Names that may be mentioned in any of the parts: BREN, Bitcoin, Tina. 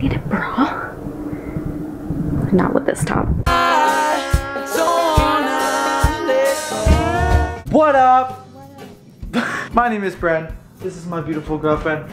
you need a bra? Not with this top. What up? What up? My name is Brad. This is my beautiful girlfriend,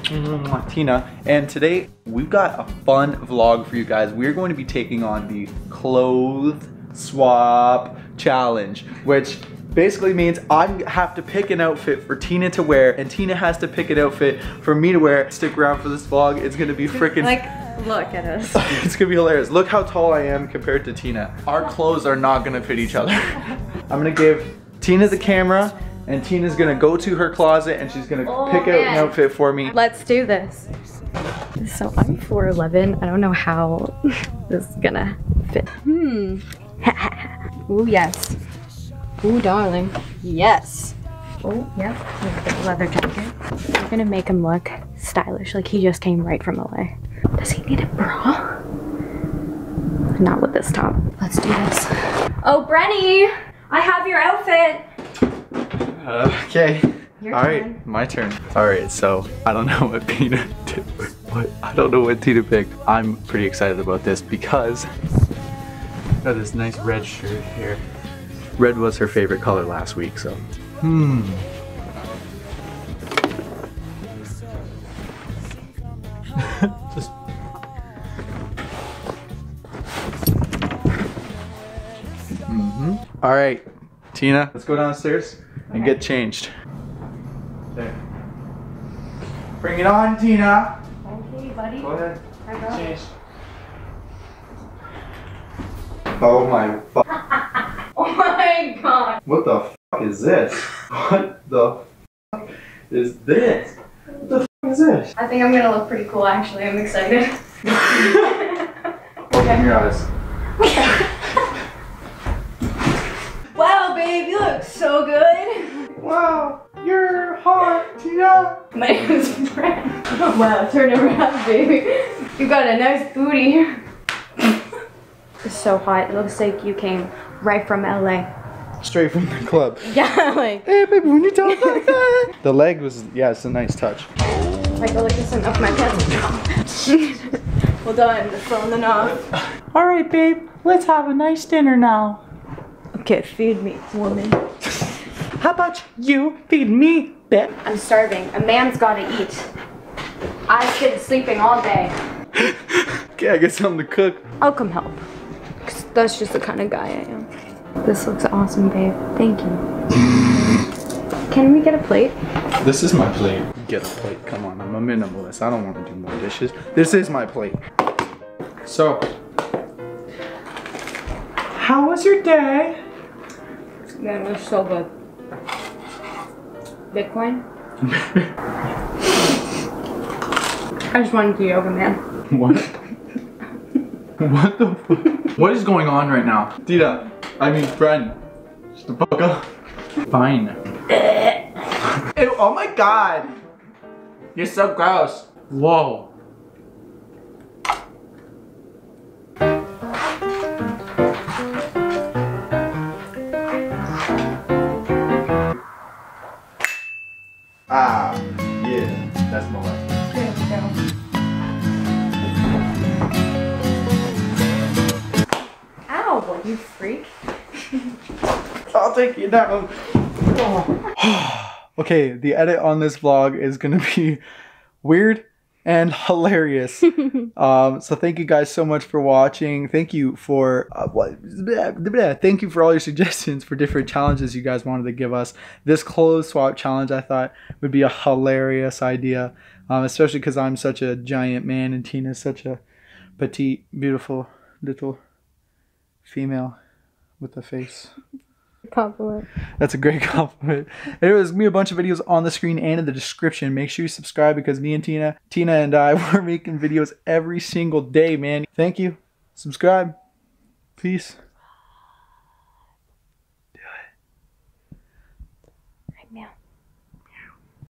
Tina, and today we've got a fun vlog for you guys. We're going to be taking on the clothes swap challenge, which basically means I have to pick an outfit for Tina to wear, and Tina has to pick an outfit for me to wear. Stick around for this vlog. It's gonna be freaking like, look at us. It's gonna be hilarious. Look how tall I am compared to Tina. Our clothes are not gonna fit each other. I'm gonna give Tina the camera, and Tina's gonna go to her closet and she's gonna pick out an outfit for me. Let's do this. So I'm 4'11". I don't know how this is gonna fit. Ooh, yes. Ooh, darling. Yes. Oh, yep. Leather jacket. We're gonna make him look stylish, like he just came right from LA. Does he need a bra? Not with this top. Let's do this. Oh, Brenny, I have your outfit. Okay. All right, my turn. All right, so I don't know what Tina did, but I don't know what Tina picked. I'm pretty excited about this because I got this nice red shirt here. Red was her favorite color last week, so. Just. All right, Tina, let's go downstairs and get changed. There. Bring it on, Tina. Okay, buddy. Go ahead. Get changed. Oh my Oh my god. What the f is this? What the f is this? What the f is this? I think I'm gonna look pretty cool actually. I'm excited. Open your eyes. Wow, babe, you look so good. Wow, you're hot, Tina. My name is Brad. Wow, turn around, baby. You got a nice booty. It's so hot. It looks like you came right from LA. Straight from the club. Yeah, like. Hey, baby, when you talk like that. The leg was, yeah, it's a nice touch. Like, look this one up my pants. Well done, the phone and off. All right, babe, let's have a nice dinner now. Okay, feed me, woman. How about you feed me, bitch? I'm starving. A man's gotta eat. I've been sleeping all day. Okay, I guess I'm the cook. I'll come help. Cause that's just the kind of guy I am. This looks awesome, babe. Thank you. Can we get a plate? This is my plate. Get a plate. Come on, I'm a minimalist. I don't want to do more dishes. This is my plate. So, how was your day? Man, it was so good. Bitcoin? I just wanted to be yoga, man. What? What the fuck? What is going on right now? Tina, I mean friend. Shut the fuck up. Fine. Ew, oh my god. You're so gross. Whoa. Ah, yeah. That's my life. You freak. I'll take you down. Okay, the edit on this vlog is gonna be weird and hilarious. So thank you guys so much for watching. Thank you for thank you for all your suggestions for different challenges you guys wanted to give us. This clothes swap challenge I thought would be a hilarious idea, especially because I'm such a giant man and Tina's such a petite, beautiful little female with a face. Compliment. That's a great compliment. Anyways, gonna be a bunch of videos on the screen and in the description. Make sure you subscribe because me and Tina and I were making videos every single day, man. Thank you. Subscribe. Peace.